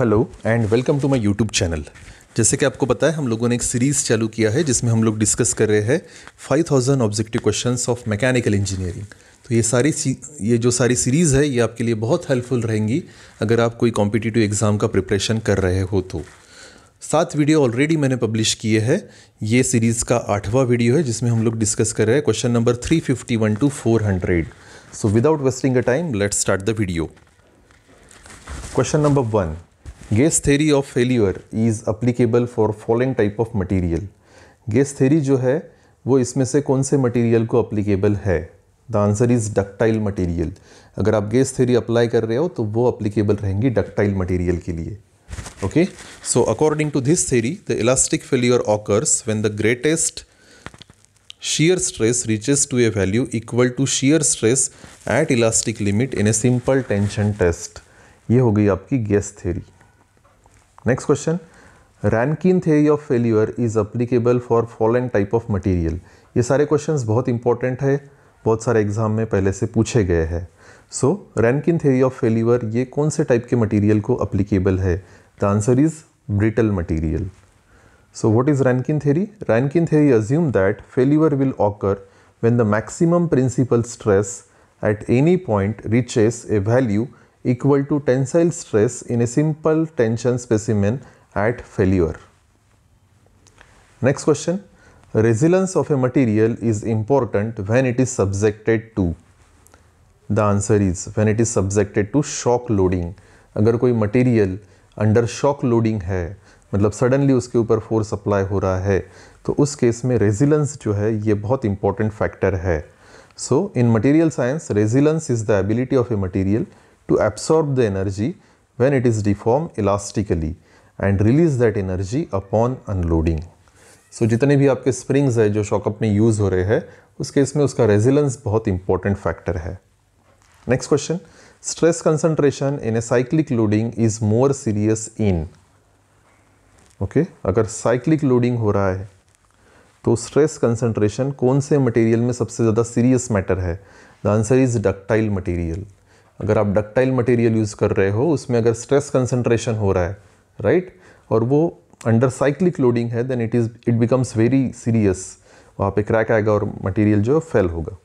Hello and welcome to my YouTube channel. जैसे कि आपको पता है, हम लोगों ने एक सीरीज़ चालू किया है जिसमें हम लोग डिस्कस कर रहे हैं 5000 objective questions of mechanical engineering. तो ये जो सारी सीरीज़ है ये आपके लिए बहुत हेल्पफुल रहेंगी अगर आप कोई कॉम्पिटिटिव एग्ज़ाम का प्रिपरेशन कर रहे हो। तो 7 वीडियो ऑलरेडी मैंने पब्लिश किए हैं। ये सीरीज़ का 8वां वीडियो है जिसमें हम लोग डिस्कस कर रहे हैं question number 351 to 400। So without wasting a time let's start the video. Question number 1, guest theory of failure is applicable for following type of material. Guest theory जो है वो इसमें से कौन से मटेरियल को अप्लीकेबल है? The answer is ductile material. अगर आप गैस थ्योरी अप्लाई कर रहे हो तो वो अप्लीकेबल रहेंगी डक्टाइल मटेरियल के लिए। Okay, so according to this theory the elastic failure occurs when the greatest shear stress reaches to a value equal to shear stress at elastic limit in a simple tension test। ये हो गई आपकी gas theory. Next question, Rankine theory of failure is applicable for following type of material. ये सारे questions बहुत important है, बहुत सारे एग्जाम में पहले से पूछे गए हैं। So Rankine theory of failure ये कौन से टाइप के मटेरियल को अप्लीकेबल है? The answer is brittle material. So what is Rankine theory? Rankine theory assume that failure will occur when the maximum principal stress at any point reaches a value equal to tensile stress in a simple tension specimen at failure. Next question, resilience of a material is important when it is subjected to. The answer is when it is subjected to shock loading. अगर कोई material under shock loading है, मतलब suddenly उसके ऊपर force apply हो रहा है, तो उस केस में resilience जो है ये बहुत important factor है. So in material science, resilience is the ability of a material to absorb the energy when it is deformed elastically and release that energy upon unloading. So जितने भी आपके springs है जो शॉकअप में use हो रहे हैं उस केस में उसका resilience बहुत important factor है। Next question, stress concentration in a cyclic loading is more serious in. Okay, अगर cyclic loading हो रहा है तो stress concentration कौन से material में सबसे ज़्यादा serious matter है? The answer is ductile material. अगर आप डक्टाइल मटेरियल यूज़ कर रहे हो उसमें अगर स्ट्रेस कंसंट्रेशन हो रहा है, राइट, और वो अंडर साइक्लिक लोडिंग है, then it becomes very serious. वहाँ पे क्रैक आएगा और मटेरियल जो फेल होगा।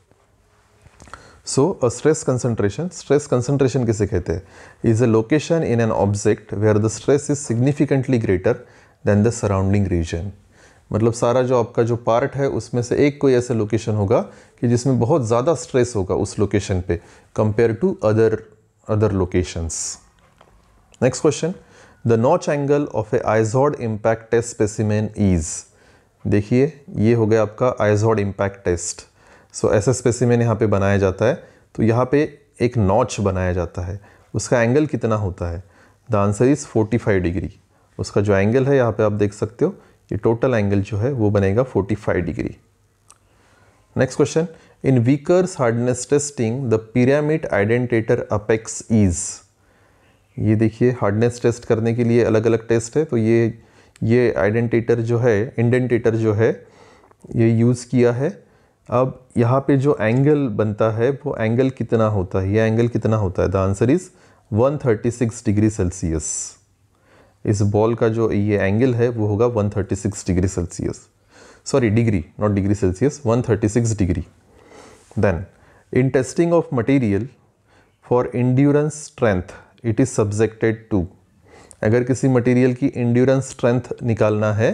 सो अ स्ट्रेस कंसंट्रेशन किसे कहते हैं? Is a location in an object where the stress is significantly greater than the surrounding region. मतलब सारा जो आपका जो पार्ट है उसमें से एक कोई ऐसा लोकेशन होगा कि जिसमें बहुत ज़्यादा स्ट्रेस होगा उस लोकेशन पे compare to other locations. Next question, the notch angle of a Izod impact test specimen is. देखिए ये हो गया आपका आइजॉड इम्पैक्ट टेस्ट। सो ऐसा स्पेसिमेन यहाँ पे बनाया जाता है तो यहाँ पे एक नॉच बनाया जाता है, उसका एंगल कितना होता है? The answer is 45 degree. उसका जो एंगल है यहाँ पर आप देख सकते हो, ये टोटल एंगल जो है वो बनेगा 45 degree. Next question, in Vickers hardness testing the pyramid indenter apex is. ये देखिए हार्डनेस टेस्ट करने के लिए अलग अलग टेस्ट है, तो ये इंडेंटेटर जो है ये यूज़ किया है। अब यहाँ पे जो एंगल बनता है वो एंगल कितना होता है? ये एंगल कितना होता है? The answer is 136 degree Celsius. इस बॉल का जो ये एंगल है वो होगा 136 degree Celsius. Then in testing of material for endurance strength it is subjected to. अगर किसी मटेरियल की इंड्योरेंस स्ट्रेंथ निकालना है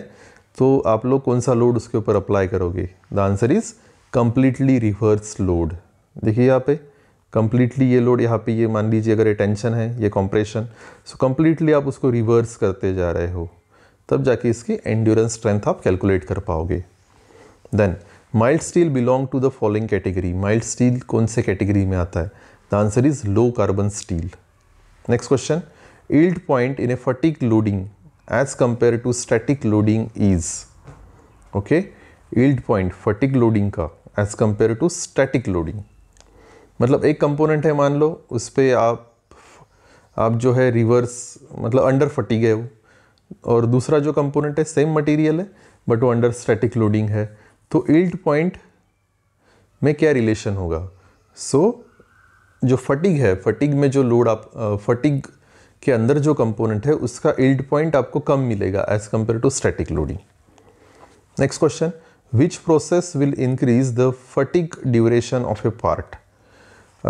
तो आप लोग कौन सा लोड उसके ऊपर अप्लाई करोगे? The answer is completely reverse load. देखिए यहाँ पे कम्प्लीटली ये लोड, यहाँ पे ये मान लीजिए अगर ये टेंशन है, ये कॉम्प्रेशन, सो कम्प्लीटली आप उसको रिवर्स करते जा रहे हो, तब जाके इसकी एंड्योरेंस स्ट्रेंथ आप कैलकुलेट कर पाओगे। Then mild steel belong to the following category. Mild steel कौन से कैटेगरी में आता है? The answer is low carbon steel. Next question, yield point in a fatigue loading as compare to static loading is. Okay, yield point fatigue loading का as compare to static loading, मतलब एक component है मान लो, उस पर आप जो है रिवर्स मतलब अंडर फटीग है वो, और दूसरा जो कंपोनेंट है सेम मटेरियल है बट वो अंडर स्टैटिक लोडिंग है, तो यील्ड पॉइंट में क्या रिलेशन होगा? सो जो फटीग है, फटीग में जो लोड आप फटीग के अंदर जो कंपोनेंट है उसका यील्ड पॉइंट आपको कम मिलेगा as compare to static loading. Next question, which process will increase the fatigue duration of a part?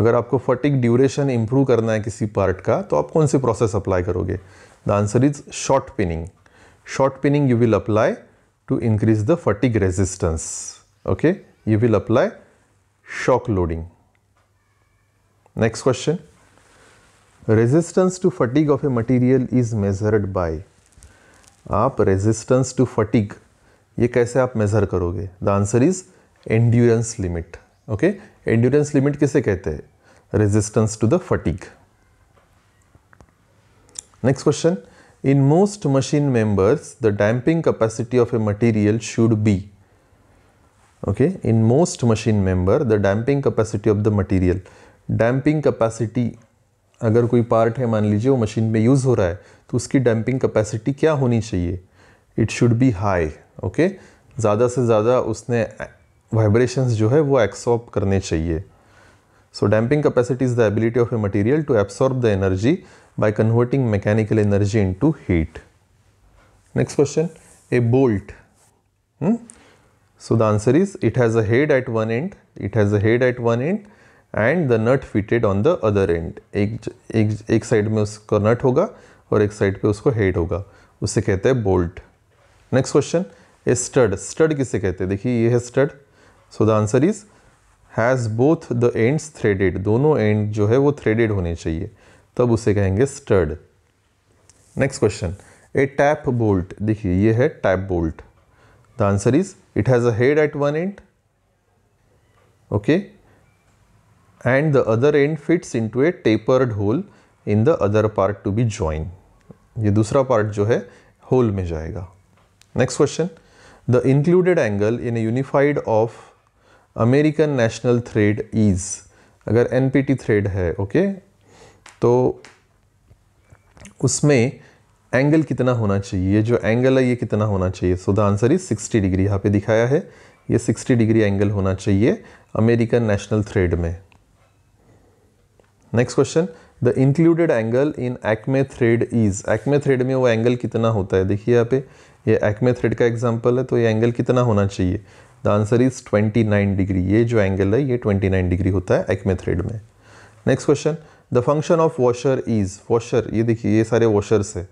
अगर आपको फटिग ड्यूरेशन इंप्रूव करना है किसी पार्ट का तो आप कौन सी प्रोसेस अप्लाई करोगे? The answer is shot peening. Shot peening you will apply to increase the fatigue resistance. Okay, you will apply shock loading. Next question, resistance to fatigue of a material is measured by. आप resistance to fatigue ये कैसे आप measure करोगे? The answer is endurance limit. Okay, endurance limit किसे कहते हैं? Resistance to the fatigue. Next question, in most machine members the damping capacity of a material should be. Okay, in most machine member the damping capacity of the material. Damping capacity अगर कोई part है, मान लीजिए वो machine में use हो रहा है, तो उसकी डैम्पिंग कैपेसिटी क्या होनी चाहिए? It should be high. Okay, ज़्यादा से ज़्यादा उसने वाइब्रेशंस जो है वो एब्सॉर्ब करने चाहिए। So damping capacity is the ability of a material to absorb the energy by converting mechanical energy into heat. Next question, a bolt. So the answer is it has a head at one end, it has a head at one end and the nut fitted on the other end. एक side में उसका नट होगा और एक side पे उसको head होगा, उससे कहते हैं bolt. Next question, a stud. Stud किसे कहते हैं? देखिए ये है stud. So the answer is has both the ends threaded. दोनों एंड जो है वो थ्रेडेड होने चाहिए, तब उसे कहेंगे stud. Next question, a tap bolt. देखिए ये है tap bolt. The answer is it has a head at one end, okay, and the other end fits into a tapered hole in the other part to be joined. ये दूसरा part जो है hole में जाएगा। Next question, the included angle in a unified of American national thread is. अगर NPT thread है, okay, तो उसमें एंगल कितना होना चाहिए? ये जो एंगल है ये कितना होना चाहिए? So the answer is 60 degree. यहाँ पे दिखाया है ये 60 डिग्री एंगल होना चाहिए अमेरिकन नेशनल थ्रेड में। Next question, the included angle in Acme thread is. Acme thread में वो एंगल कितना होता है? देखिए यहाँ पे ये एक्मे थ्रेड का एग्जांपल है, तो ये एंगल कितना होना चाहिए? The answer is 29 degree. ये जो एंगल है ये 29 डिग्री होता है एक्मे थ्रेड में। Next question, the function of washer is. Washer, ये देखिए ये सारे वॉशर्स है,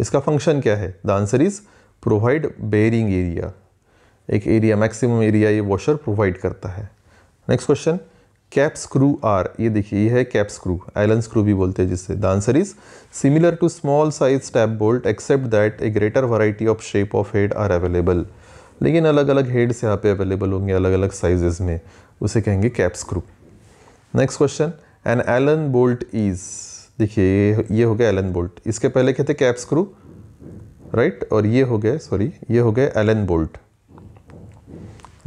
इसका फंक्शन क्या है? The answer is provide bearing area. एक एरिया, मैक्सिमम एरिया ये वॉशर प्रोवाइड करता है। Next question, cap screw are. ये देखिए ये है कैप स्क्रू, आइलैंड स्क्रू भी बोलते हैं जिससे। The answer is similar to small size tap bolt except that a greater variety of shape of head are available. लेकिन अलग अलग हेड्स यहाँ पे अवेलेबल होंगे अलग अलग साइजेस में, उसे कहेंगे cap screw. Next question, an Allen bolt is. देखिए ये हो गया एलन बोल्ट, इसके पहले कहते कैप स्क्रू, राइट, और ये हो गए, सॉरी ये हो गए Allen bolt.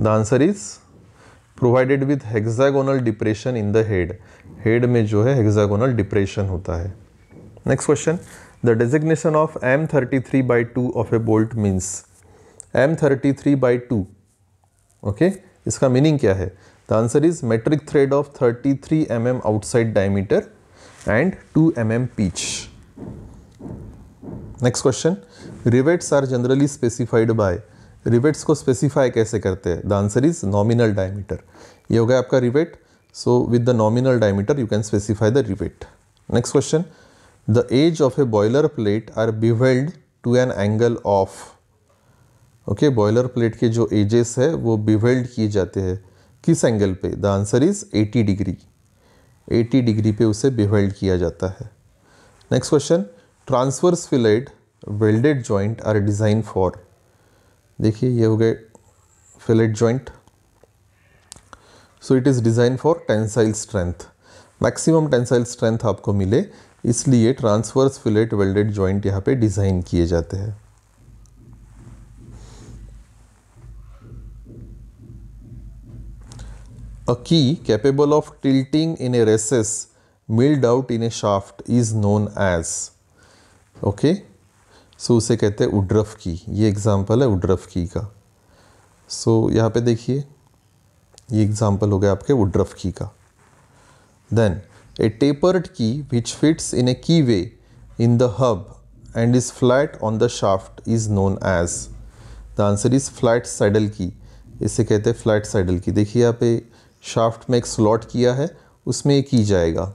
The answer is provided with hexagonal depression in the head. Head में जो है हेक्सागोनल डिप्रेशन होता है। Next question, the designation of M33/2 of a bolt means. M33/2, ओके, इसका मीनिंग क्या है? The answer is metric thread of 33 mm outside diameter and 2 mm pitch. Next question, rivets are generally specified by. Rivets को specify कैसे करते हैं? The answer is nominal diameter. ये हो गया आपका rivet, so with the nominal diameter you can specify the rivet. Next question, the edge of a boiler plate are bevelled to an angle of. Okay, boiler plate के जो edges है वो bevelled किए जाते हैं किस एंगल पे? The answer is 80 degree. 80 degree पे उसे बिवेल्ड किया जाता है। Next question, transverse fillet welded joint are design for. देखिए ये हो गए fillet joint, so it is design for tensile strength. Maximum tensile strength आपको मिले इसलिए ट्रांसवर्स फिलेट वेल्डेड जॉइंट यहाँ पे डिज़ाइन किए जाते हैं। A key capable of tilting in a recess milled out in a shaft is known as. Okay, so उसे कहते हैं उड्रफ की। ये एग्जांपल है उड्रफ की का। सो यहाँ पे देखिए ये एग्जांपल हो गया आपके उड्रफ की का। देन ए टेपर्ड की विच फिट्स इन ए की वे in the hub and is flat on the shaft is known as. The answer is flat saddle की. इसे कहते हैं flat saddle की. देखिए यहाँ पे shaft में एक slot किया है, उसमें एक key जाएगा.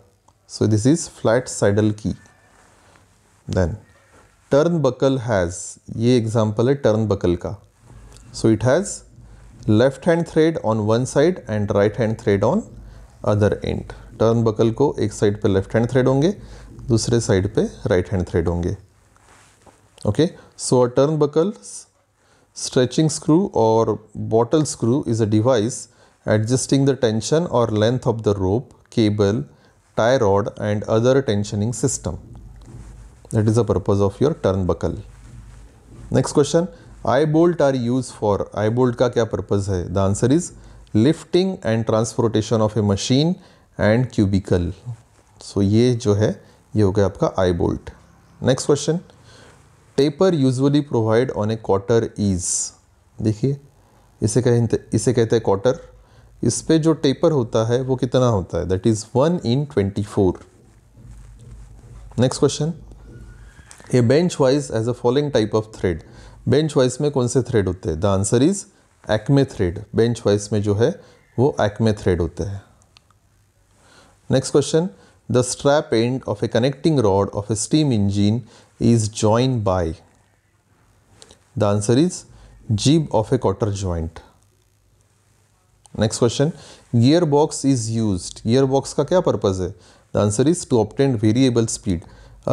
So this is flat saddle key. Then turnbuckle has, ये example है turnbuckle का. So it has left hand thread on one side and right hand thread on other end. Turnbuckle को एक side पे left hand thread होंगे, दूसरे side पे right hand thread होंगे. Okay, so a turnbuckle stretching screw or bottle screw is a device adjusting the tension or length of the rope, cable, tie rod and other tensioning system. That is the purpose of your turnbuckle. Next question, eye bolt are used for. Eye bolt का क्या purpose है? The answer is lifting and transportation of a machine and cubicle. So ये जो है ये हो गया आपका eye bolt. Next question, taper usually provide on a quarter is. देखिए इसे कहते हैं quarter. इस पे जो taper होता है वो कितना होता है? That is 1 in 24. Next question, a bench wise as a following type of thread. Bench wise में कौन से thread होते हैं? The answer is acme thread. Bench wise में जो है वो acme thread होते हैं. Next question, the strap end of a connecting rod of a steam engine is joined by. The answer is jib of a quarter joint. Next question, gearbox is used. Gearbox का क्या purpose है? The answer is to obtain variable speed.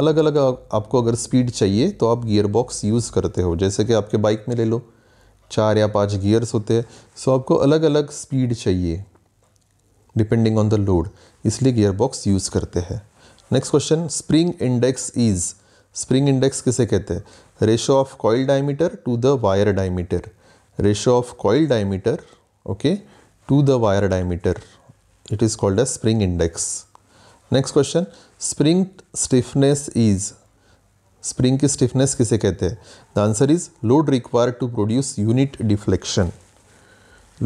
अलग अलग आपको अगर speed चाहिए तो आप gearbox use करते हो. जैसे कि आपके bike में ले लो, 4 या 5 gears होते हैं, so आपको अलग अलग speed चाहिए depending on the load, इसलिए gearbox use करते हैं. Next question, spring index is. Spring index किसे कहते हैं? Ratio of coil diameter to the wire diameter. Ratio of coil diameter, okay, to the wire diameter. It is called as spring index. Next question, spring stiffness is. Spring की stiffness किसे कहते हैं? The answer is load required to produce unit deflection.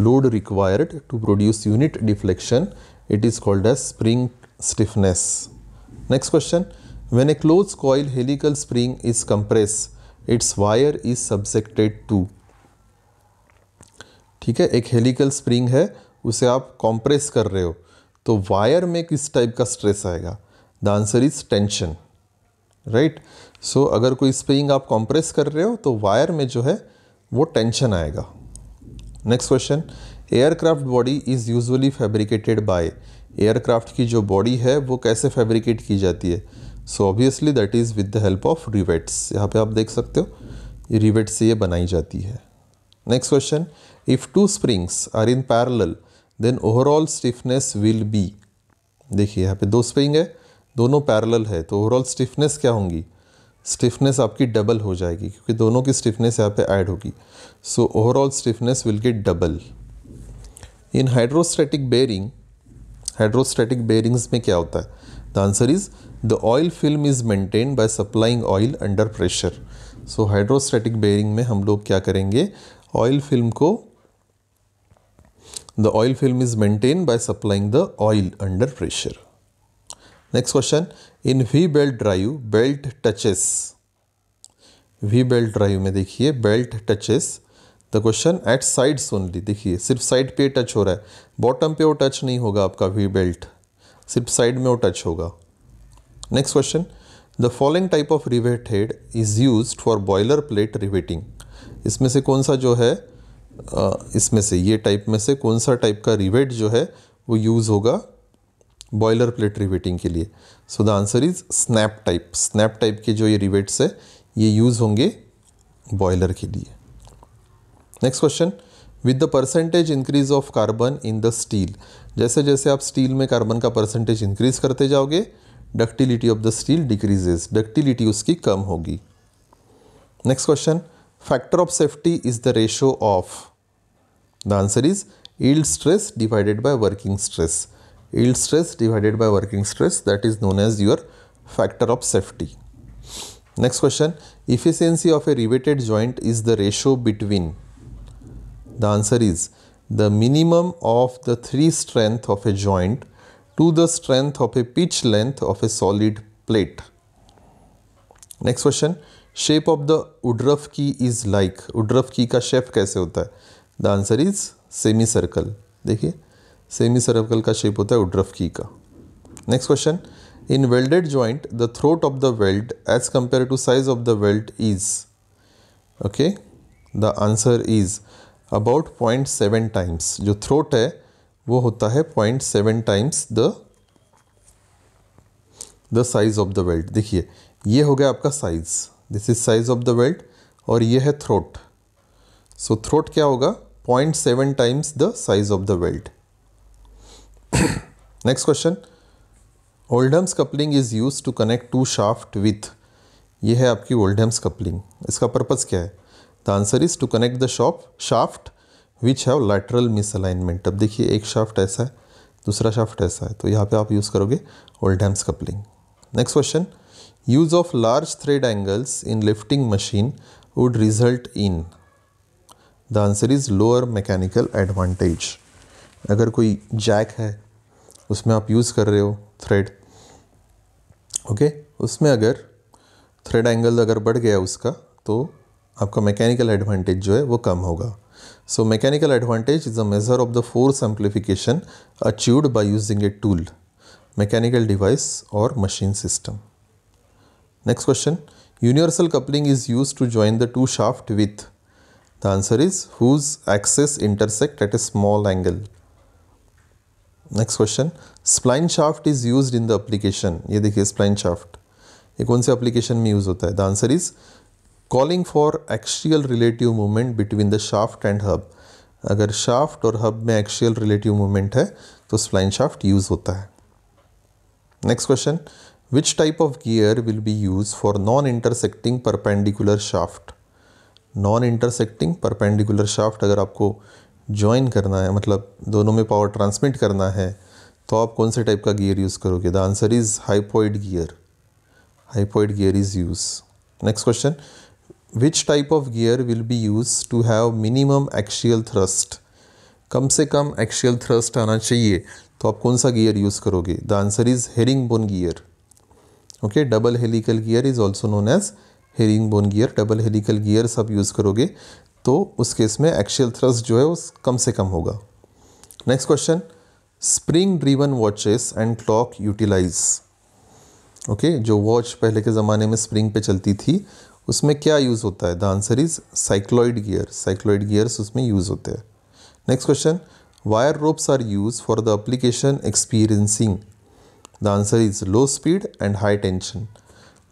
Load required to produce unit deflection. It is called as spring stiffness. Next question, when a closed coil helical spring is compressed, its wire is subjected to. ठीक है, एक helical spring है, उसे आप compress कर रहे हो, तो wire में किस type का stress आएगा? The answer is tension, right? So अगर कोई spring आप compress कर रहे हो, तो wire में जो है, वो tension आएगा. Next question, aircraft body is usually fabricated by. Aircraft की जो body है, वो कैसे fabricate की जाती है? So obviously that is with the help of rivets. यहाँ पे आप देख सकते हो, ये rivets से ये बनाई जाती है. Next question, if two springs are in parallel, then overall stiffness will be. देखिए यहाँ पे 2 spring है, दोनों parallel है, तो overall stiffness क्या होंगी? Stiffness आपकी double हो जाएगी, क्योंकि दोनों की stiffness यहाँ पे add होगी. So overall stiffness will get double. In hydrostatic bearing, hydrostatic bearings में क्या होता है? The answer is the oil film is maintained by supplying oil under pressure. So hydrostatic bearing में हम लोग क्या करेंगे? Oil film को, the oil film is maintained by supplying the oil under pressure. Next question, in V-belt drive, belt touches. V-belt drive में देखिए belt touches. The question at sides only. देखिए सिर्फ side पे touch हो रहा है, bottom पे वो touch नहीं होगा आपका V-belt. सिर्फ साइड में वो टच होगा. Next question, the following type of rivet head is used for boiler plate riveting. इसमें से कौन सा जो है, इसमें से ये टाइप में से कौन सा टाइप का रिवेट जो है वो यूज़ होगा बॉयलर प्लेट रिवेटिंग के लिए? So the answer is snap type. Snap type के जो ये रिवेट्स है ये यूज़ होंगे बॉयलर के लिए. Next question, with the percentage increase of carbon in the steel. जैसे जैसे आप स्टील में कार्बन का परसेंटेज इंक्रीज करते जाओगे, ductility of the steel decreases. Ductility उसकी कम होगी. Next question, factor of safety is the ratio of. The answer is yield stress divided by working stress. Yield stress divided by working stress, that is known as your factor of safety. Next question, efficiency of a riveted joint is the ratio between. The answer is the minimum of the 3 strength of a joint to the strength of a pitch length of a solid plate. Next question, shape of the Woodruff key is like, Woodruff key का shape कैसे होता है? The answer is semi circle. देखिए semi circle का shape होता है Woodruff key का। Next question, in welded joint the throat of the weld as compare to size of the weld is, okay the answer is about 0.7 times. जो throat है वो होता है 0.7 times the size of the weld. देखिए ये हो गया आपका size, this is size of the weld और ये है थ्रोट। सो थ्रोट क्या होगा? 0.7 times the size of the weld. Next question, Oldham's coupling is use to connect two shaft with, ये है आपकी ओल्डहम्स कपलिंग। इसका पर्पस क्या है? The answer is to connect the shaft which have lateral misalignment. अब देखिए एक shaft ऐसा है, दूसरा शाफ्ट ऐसा है, तो यहाँ पे आप यूज़ करोगे Oldham's coupling. Next question, use of large thread angles in lifting machine would result in, the answer is lower mechanical advantage. अगर कोई जैक है उसमें आप यूज़ कर रहे हो थ्रेड, ओके उसमें अगर थ्रेड एंगल अगर बढ़ गया उसका तो आपका मैकेनिकल एडवांटेज जो है वो कम होगा। So mechanical advantage is a measure of the force amplification achieved by using a tool, mechanical device or machine system. Next question, universal coupling is used to join the two shaft with, the answer is whose axes intersect at a small angle. Next question, spline shaft is used in the application, ये देखिए spline shaft, ये कौन से application में use होता है? The answer is Calling for axial relative movement between the shaft and hub. अगर shaft और hub में axial relative movement है तो spline shaft use होता है। Next question, which type of gear will be used for non-intersecting perpendicular shaft? Non-intersecting perpendicular shaft अगर आपको join करना है, मतलब दोनों में power transmit करना है, तो आप कौन से type का gear use करोगे? The answer is hypoid gear. Hypoid gear is used. Next question, which type of gear will be used to have minimum axial thrust? कम से कम axial thrust आना चाहिए तो आप कौन सा gear use करोगे? The answer is herringbone gear. Okay, double helical gear is also known as herringbone gear. Double helical gear सब use करोगे तो उस केस में axial thrust जो है वो कम से कम होगा। Next question, spring driven watches and clock utilize. Okay, जो watch पहले के ज़माने में spring पे चलती थी उसमें क्या यूज़ होता है? The answer is cycloid gear, cycloid gears उसमें यूज़ होते हैं। Next question, wire ropes are use for the application experiencing, the answer is low speed and high tension.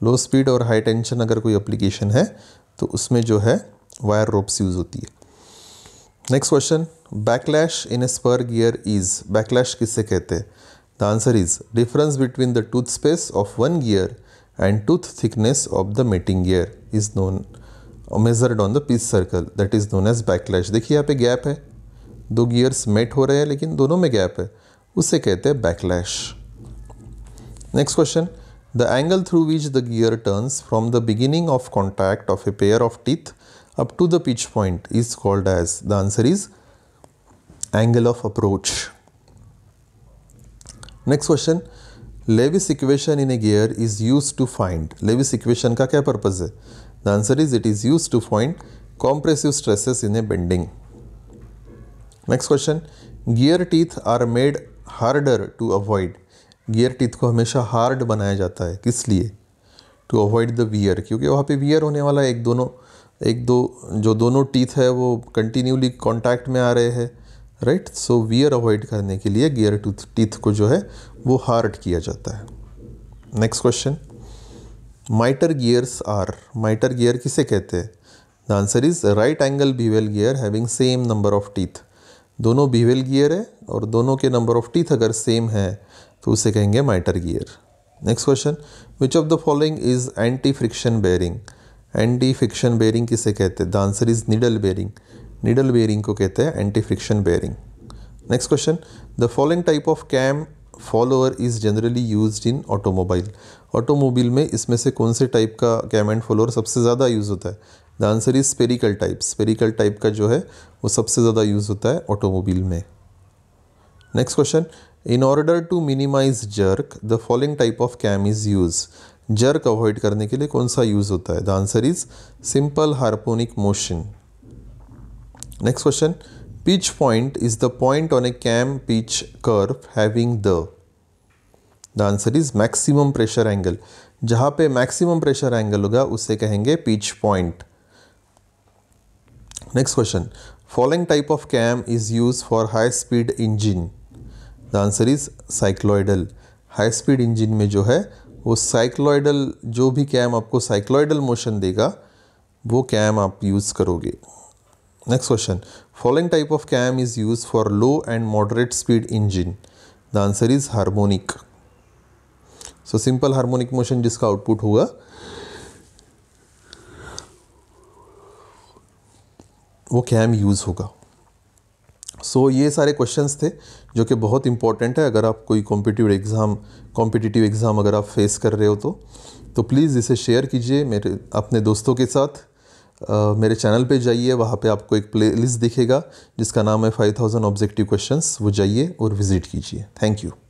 Low speed और हाई टेंशन अगर कोई application है तो उसमें जो है वायर रोप्स यूज़ होती है। Next question, backlash in a spur gear is, backlash किससे कहते हैं? The answer is difference between the tooth space of one gear and tooth thickness of the mating gear is known measured on the piece circle, that is known as backlash. देखिए यहाँ पे gap है, दो gears met हो रहे हैं लेकिन दोनों में गैप है, उसे कहते हैं backlash. Next question, the angle through which the gear turns from the beginning of contact of a pair of teeth up to the pitch point is called as, the answer is angle of approach. Next question, Lewis equation in a gear is use to find, Lewis equation का क्या purpose है? The answer is it is use to find compressive stresses in a bending. Next question, gear teeth are made harder to avoid, gear teeth को हमेशा hard बनाया जाता है किस लिए? टू अवॉइड द वियर, क्योंकि वहाँ पे वियर होने वाला है, एक दो जो दोनों टीथ है वो कंटिन्यूली कॉन्टैक्ट में आ रहे हैं, राइट। सो वियर अवॉइड करने के लिए गियर टीथ को जो है वो हार्ड किया जाता है। Next question, mitre gears are, mitre gear किसे कहते हैं? The answer is right angle bevel gear having same number of teeth. दोनों बीवेल गियर है और दोनों के नंबर ऑफ टीथ अगर सेम है तो उसे कहेंगे mitre gear. Next question, which of the following is anti friction bearing, anti friction bearing किसे कहते हैं? The answer is needle bearing, needle bearing को कहते हैं anti friction bearing. Next question, the following type of cam follower is generally used in automobile, automobile में इसमें से कौन से टाइप का कैम एंड फॉलोअर सबसे ज़्यादा यूज़ होता है? The answer is spherical type, spherical type का जो है वो सबसे ज़्यादा यूज़ होता है ऑटोमोबाइल में। Next question, in order to minimise jerk the following type of cam is use, jerk को अवॉइड करने के लिए कौन सा यूज़ होता है? The answer is simple harmonic motion. Next question, pitch point is the point on a cam pitch curve having the answer is maximum pressure angle. जहाँ पे मैक्सिमम प्रेशर एंगल होगा उसे कहेंगे pitch point. Next question, following type of cam is use for high speed engine. The answer is cycloidal. High speed engine में जो है वो cycloidal, जो भी कैम आपको साइक्लॉयडल मोशन देगा वो कैम आप यूज़ करोगे। Next question, following type of cam is use for low and moderate speed engine. The answer is harmonic. So simple harmonic motion जिसका आउटपुट होगा वो कैम यूज़ होगा। सो ये सारे क्वेश्चंस थे जो कि बहुत इंपॉर्टेंट है। अगर आप कोई कॉम्पिटिटिव एग्ज़ाम अगर आप फेस कर रहे हो तो प्लीज़ इसे शेयर कीजिए मेरे अपने दोस्तों के साथ। मेरे चैनल पे जाइए, वहाँ पे आपको एक प्लेलिस्ट दिखेगा जिसका नाम है 5000 ऑब्जेक्टिव क्वेश्चंस। वो जाइए और विज़िट कीजिए। Thank you.